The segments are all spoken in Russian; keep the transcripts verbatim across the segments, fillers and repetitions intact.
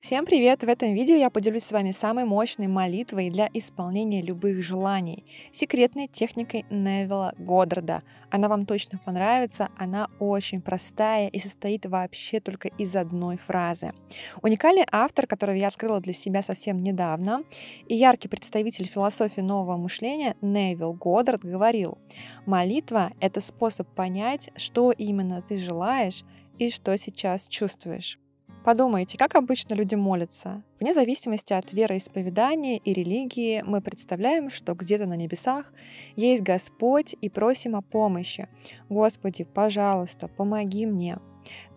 Всем привет! В этом видео я поделюсь с вами самой мощной молитвой для исполнения любых желаний, секретной техникой Невилла Годдарда. Она вам точно понравится, она очень простая и состоит вообще только из одной фразы. Уникальный автор, которого я открыла для себя совсем недавно, и яркий представитель философии нового мышления Невилл Годдард говорил: «Молитва — это способ понять, что именно ты желаешь и что сейчас чувствуешь». Подумайте, как обычно люди молятся. Вне зависимости от вероисповедания и религии мы представляем, что где-то на небесах есть Господь и просим о помощи. «Господи, пожалуйста, помоги мне».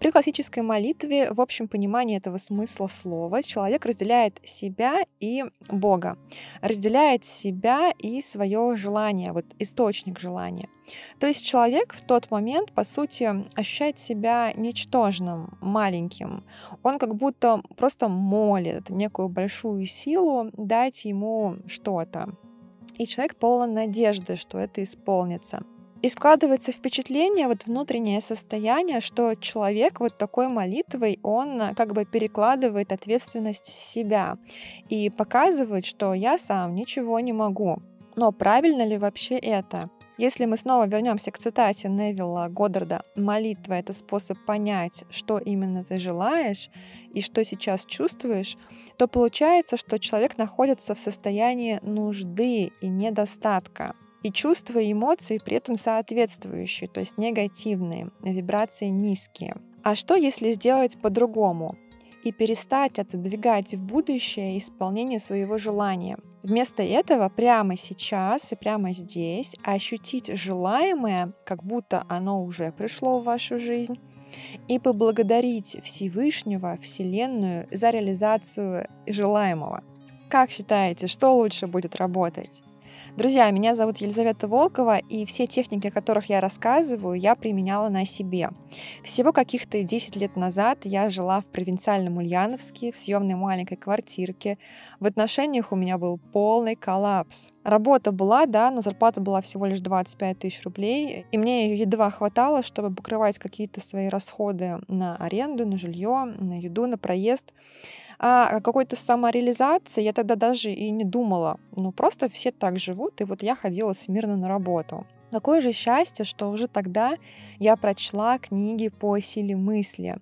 При классической молитве, в общем понимании этого смысла слова, человек разделяет себя и Бога, разделяет себя и свое желание, вот источник желания. То есть человек в тот момент, по сути, ощущает себя ничтожным, маленьким. Он как будто просто молит некую большую силу дать ему что-то. И человек полон надежды, что это исполнится. И складывается впечатление, вот внутреннее состояние, что человек вот такой молитвой, он как бы перекладывает ответственность с себя и показывает, что я сам ничего не могу. Но правильно ли вообще это? Если мы снова вернемся к цитате Невилла Годдарда «Молитва — это способ понять, что именно ты желаешь и что сейчас чувствуешь», то получается, что человек находится в состоянии нужды и недостатка. И чувства и эмоции при этом соответствующие, то есть негативные, вибрации низкие. А что, если сделать по-другому и перестать отодвигать в будущее исполнение своего желания? Вместо этого прямо сейчас и прямо здесь ощутить желаемое, как будто оно уже пришло в вашу жизнь, и поблагодарить Всевышнего, Вселенную за реализацию желаемого. Как считаете, что лучше будет работать? Друзья, меня зовут Елизавета Волкова, и все техники, о которых я рассказываю, я применяла на себе. Всего каких-то десять лет назад я жила в провинциальном Ульяновске, в съемной маленькой квартирке. В отношениях у меня был полный коллапс. Работа была, да, но зарплата была всего лишь двадцать пять тысяч рублей, и мне ее едва хватало, чтобы покрывать какие-то свои расходы на аренду, на жилье, на еду, на проезд. А о какой-то самореализации я тогда даже и не думала. Ну, просто все так живут, и вот я ходила смирно на работу. Какое же счастье, что уже тогда я прочла книги по силе мысли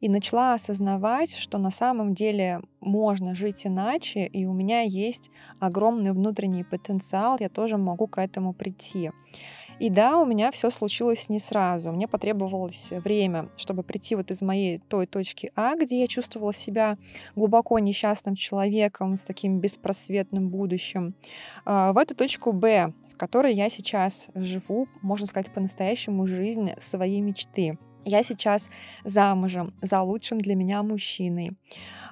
и начала осознавать, что на самом деле можно жить иначе, и у меня есть огромный внутренний потенциал, я тоже могу к этому прийти. И да, у меня все случилось не сразу. Мне потребовалось время, чтобы прийти вот из моей той точки А, где я чувствовала себя глубоко несчастным человеком с таким беспросветным будущим, в эту точку Б, в которой я сейчас живу, можно сказать, по-настоящему жизнь своей мечты. Я сейчас замужем за лучшим для меня мужчиной.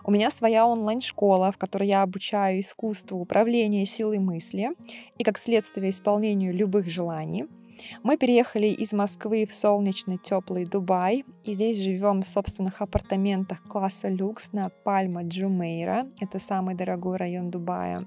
У меня своя онлайн-школа, в которой я обучаю искусству управления силой мысли и, как следствие, исполнению любых желаний. Мы переехали из Москвы в солнечный, теплый Дубай, и здесь живем в собственных апартаментах класса люкс на Пальма Джумейра. Это самый дорогой район Дубая.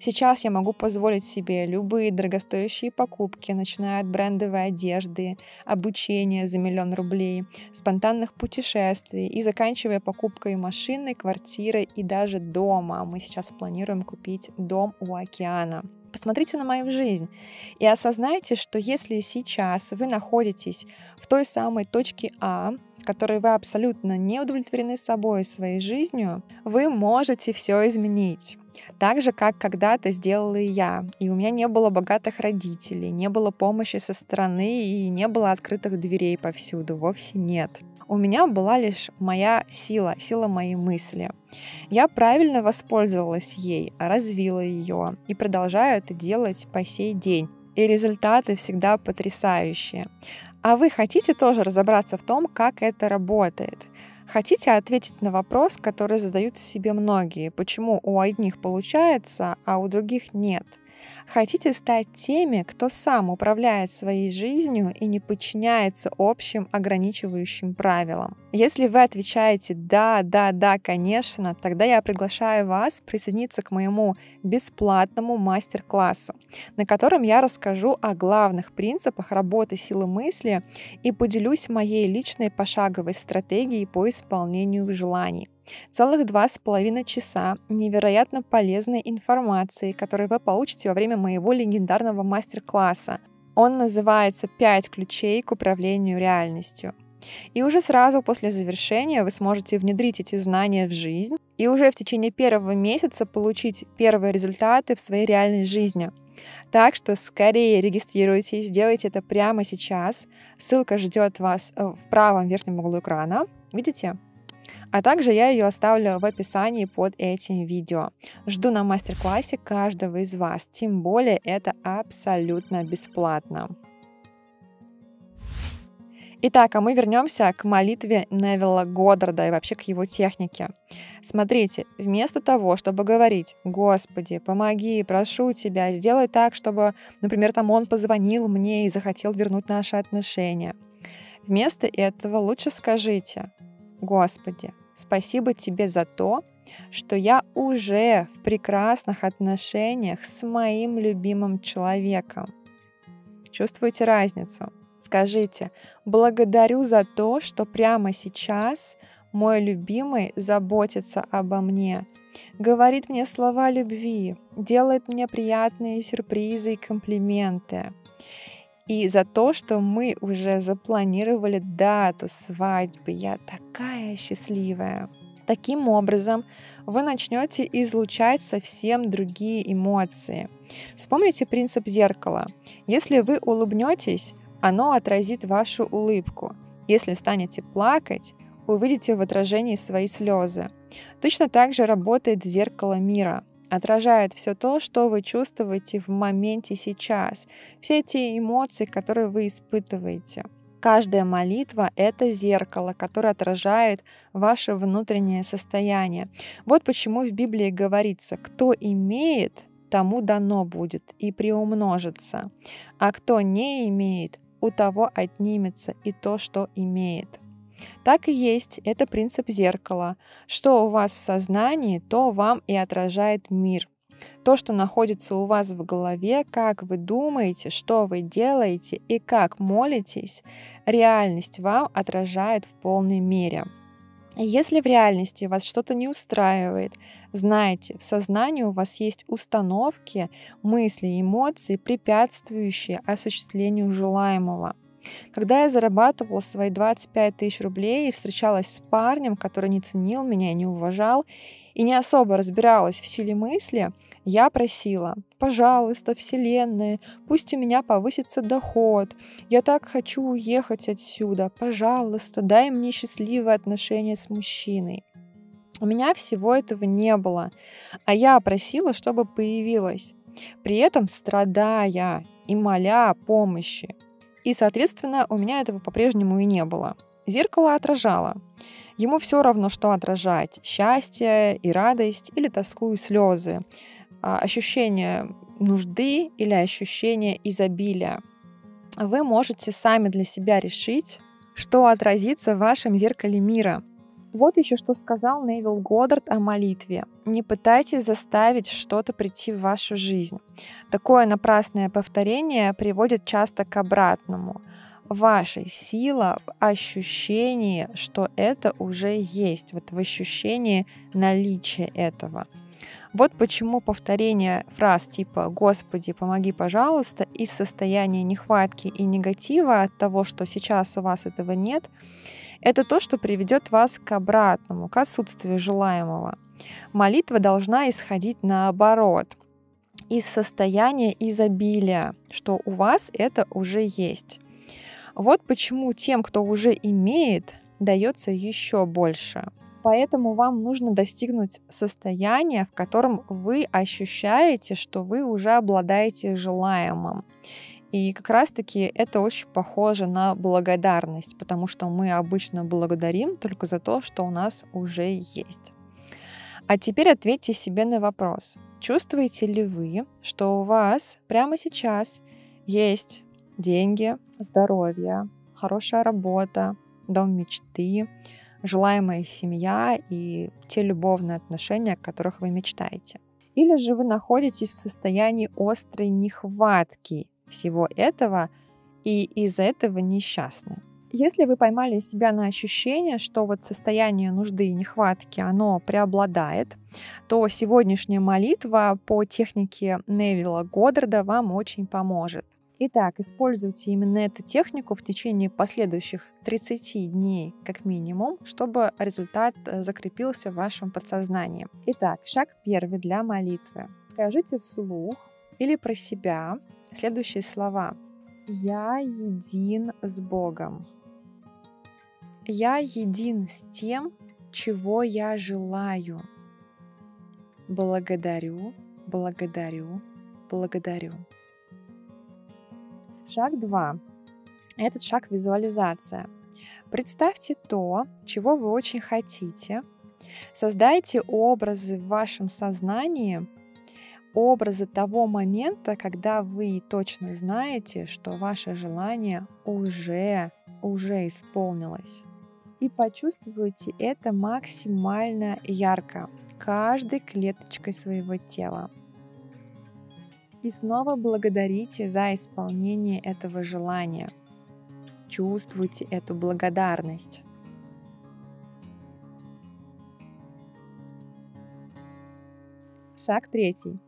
Сейчас я могу позволить себе любые дорогостоящие покупки, начиная от брендовой одежды, обучения за миллион рублей, спонтанных путешествий и заканчивая покупкой машины, квартиры и даже дома. Мы сейчас планируем купить дом у океана. Посмотрите на мою жизнь и осознайте, что если сейчас вы находитесь в той самой точке А, в которой вы абсолютно не удовлетворены собой и своей жизнью, вы можете все изменить. Так же, как когда-то сделала и я. И у меня не было богатых родителей, не было помощи со стороны и не было открытых дверей повсюду. Вовсе нет. У меня была лишь моя сила, сила моей мысли. Я правильно воспользовалась ей, развила ее и продолжаю это делать по сей день. И результаты всегда потрясающие. А вы хотите тоже разобраться в том, как это работает? Хотите ответить на вопрос, который задают себе многие, почему у одних получается, а у других нет? Хотите стать теми, кто сам управляет своей жизнью и не подчиняется общим ограничивающим правилам? Если вы отвечаете «да, да, да, конечно», тогда я приглашаю вас присоединиться к моему бесплатному мастер-классу, на котором я расскажу о главных принципах работы силы мысли и поделюсь моей личной пошаговой стратегией по исполнению желаний. Целых два с половиной часа невероятно полезной информации, которую вы получите во время моего легендарного мастер-класса. Он называется «пять ключей к управлению реальностью». И уже сразу после завершения вы сможете внедрить эти знания в жизнь и уже в течение первого месяца получить первые результаты в своей реальной жизни. Так что скорее регистрируйтесь, делайте это прямо сейчас. Ссылка ждет вас в правом верхнем углу экрана. Видите? А также я ее оставлю в описании под этим видео. Жду на мастер-классе каждого из вас, тем более это абсолютно бесплатно. Итак, а мы вернемся к молитве Невилла Годдарда и вообще к его технике. Смотрите, вместо того, чтобы говорить «Господи, помоги, прошу тебя, сделай так, чтобы, например, там он позвонил мне и захотел вернуть наши отношения», вместо этого лучше скажите: «Господи, спасибо тебе за то, что я уже в прекрасных отношениях с моим любимым человеком». Чувствуете разницу? Скажите: «Благодарю за то, что прямо сейчас мой любимый заботится обо мне, говорит мне слова любви, делает мне приятные сюрпризы и комплименты. И за то, что мы уже запланировали дату свадьбы. Я такая счастливая». Таким образом, вы начнете излучать совсем другие эмоции. Вспомните принцип зеркала. Если вы улыбнетесь, оно отразит вашу улыбку. Если станете плакать, увидите в отражении свои слезы. Точно так же работает зеркало мира. Отражает все то, что вы чувствуете в моменте сейчас, все те эмоции, которые вы испытываете. Каждая молитва — это зеркало, которое отражает ваше внутреннее состояние. Вот почему в Библии говорится: «Кто имеет, тому дано будет и приумножится, а кто не имеет, у того отнимется и то, что имеет». Так и есть, это принцип зеркала. Что у вас в сознании, то вам и отражает мир. То, что находится у вас в голове, как вы думаете, что вы делаете и как молитесь, реальность вам отражает в полной мере. Если в реальности вас что-то не устраивает, знайте, в сознании у вас есть установки, мысли, эмоции, препятствующие осуществлению желаемого. Когда я зарабатывала свои двадцать пять тысяч рублей и встречалась с парнем, который не ценил меня, не уважал и не особо разбиралась в силе мысли, я просила: «Пожалуйста, Вселенная, пусть у меня повысится доход, я так хочу уехать отсюда, пожалуйста, дай мне счастливые отношения с мужчиной». У меня всего этого не было, а я просила, чтобы появилось, при этом страдая и моля о помощи. И, соответственно, у меня этого по-прежнему и не было. Зеркало отражало. Ему все равно, что отражать: счастье и радость или тоску и слезы, ощущение нужды или ощущение изобилия. Вы можете сами для себя решить, что отразится в вашем зеркале мира. Вот еще что сказал Невилл Годдард о молитве. Не пытайтесь заставить что-то прийти в вашу жизнь. Такое напрасное повторение приводит часто к обратному. Ваша сила в ощущении, что это уже есть, вот в ощущении наличия этого. Вот почему повторение фраз типа «Господи, помоги, пожалуйста» из состояния нехватки и негатива от того, что сейчас у вас этого нет, это то, что приведет вас к обратному, к отсутствию желаемого. Молитва должна исходить наоборот, из состояния изобилия, что у вас это уже есть. Вот почему тем, кто уже имеет, дается еще больше. Поэтому вам нужно достигнуть состояния, в котором вы ощущаете, что вы уже обладаете желаемым. И как раз-таки это очень похоже на благодарность, потому что мы обычно благодарим только за то, что у нас уже есть. А теперь ответьте себе на вопрос: чувствуете ли вы, что у вас прямо сейчас есть деньги, здоровье, хорошая работа, дом мечты, желаемая семья и те любовные отношения, о которых вы мечтаете? Или же вы находитесь в состоянии острой нехватки всего этого и из-за этого несчастны? Если вы поймали себя на ощущение, что вот состояние нужды и нехватки, оно преобладает, то сегодняшняя молитва по технике Невилла Годдарда вам очень поможет. Итак, используйте именно эту технику в течение последующих тридцати дней, как минимум, чтобы результат закрепился в вашем подсознании. Итак, шаг первый для молитвы. Скажите вслух или про себя следующие слова. Я един с Богом. Я един с тем, чего я желаю. Благодарю, благодарю, благодарю. Шаг два. Этот шаг — визуализация. Представьте то, чего вы очень хотите. Создайте образы в вашем сознании, образы того момента, когда вы точно знаете, что ваше желание уже, уже исполнилось. И почувствуйте это максимально ярко, каждой клеточкой своего тела. И снова благодарите за исполнение этого желания. Чувствуйте эту благодарность. Шаг третий.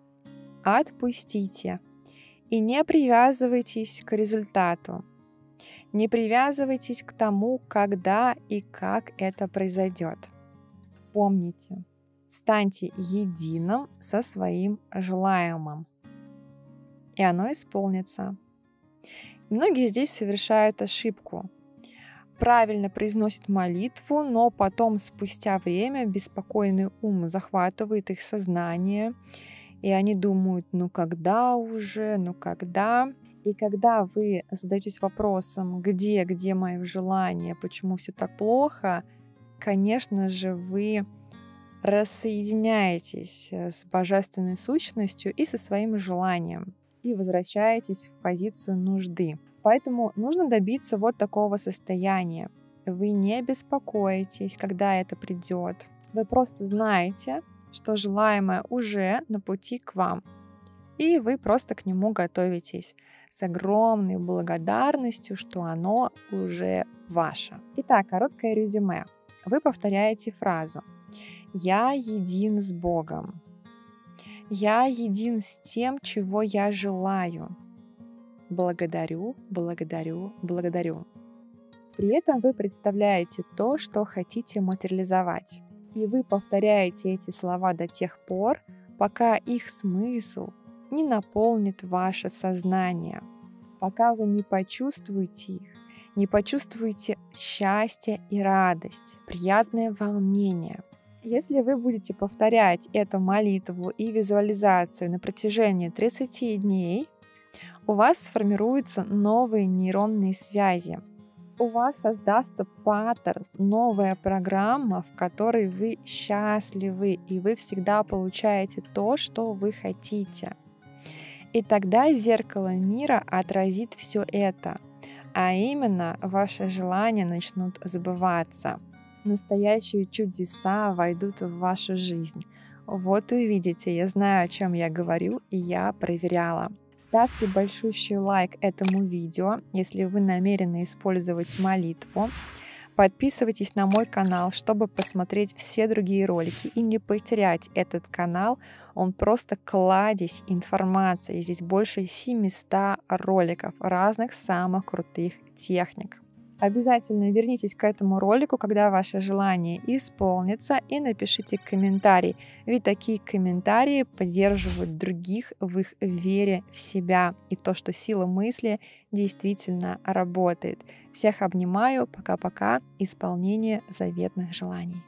Отпустите. И не привязывайтесь к результату. Не привязывайтесь к тому, когда и как это произойдет. Помните, станьте единым со своим желаемым. И оно исполнится. Многие здесь совершают ошибку. Правильно произносят молитву, но потом, спустя время, беспокойный ум захватывает их сознание, и они думают: ну когда уже, ну когда? И когда вы задаетесь вопросом, где, где мое желание, почему все так плохо, конечно же, вы рассоединяетесь с божественной сущностью и со своим желанием. И возвращаетесь в позицию нужды. Поэтому нужно добиться вот такого состояния. Вы не беспокоитесь, когда это придет. Вы просто знаете, что желаемое уже на пути к вам. И вы просто к нему готовитесь с огромной благодарностью, что оно уже ваше. Итак, короткое резюме. Вы повторяете фразу «Я един с Богом». Я един с тем, чего я желаю. Благодарю, благодарю, благодарю. При этом вы представляете то, что хотите материализовать. И вы повторяете эти слова до тех пор, пока их смысл не наполнит ваше сознание. Пока вы не почувствуете их, не почувствуете счастье и радость, приятное волнение. Если вы будете повторять эту молитву и визуализацию на протяжении тридцати дней, у вас сформируются новые нейронные связи. У вас создастся паттерн, новая программа, в которой вы счастливы, и вы всегда получаете то, что вы хотите. И тогда зеркало мира отразит все это, а именно ваши желания начнут сбываться. Настоящие чудеса войдут в вашу жизнь. Вот увидите, я знаю, о чем я говорю, и я проверяла. Ставьте большущий лайк этому видео, если вы намерены использовать молитву. Подписывайтесь на мой канал, чтобы посмотреть все другие ролики и не потерять этот канал. Он просто кладезь информации. Здесь больше семисот роликов разных самых крутых техник. Обязательно вернитесь к этому ролику, когда ваше желание исполнится, и напишите комментарий, ведь такие комментарии поддерживают других в их вере в себя и в то, что сила мысли действительно работает. Всех обнимаю, пока-пока, исполнение заветных желаний.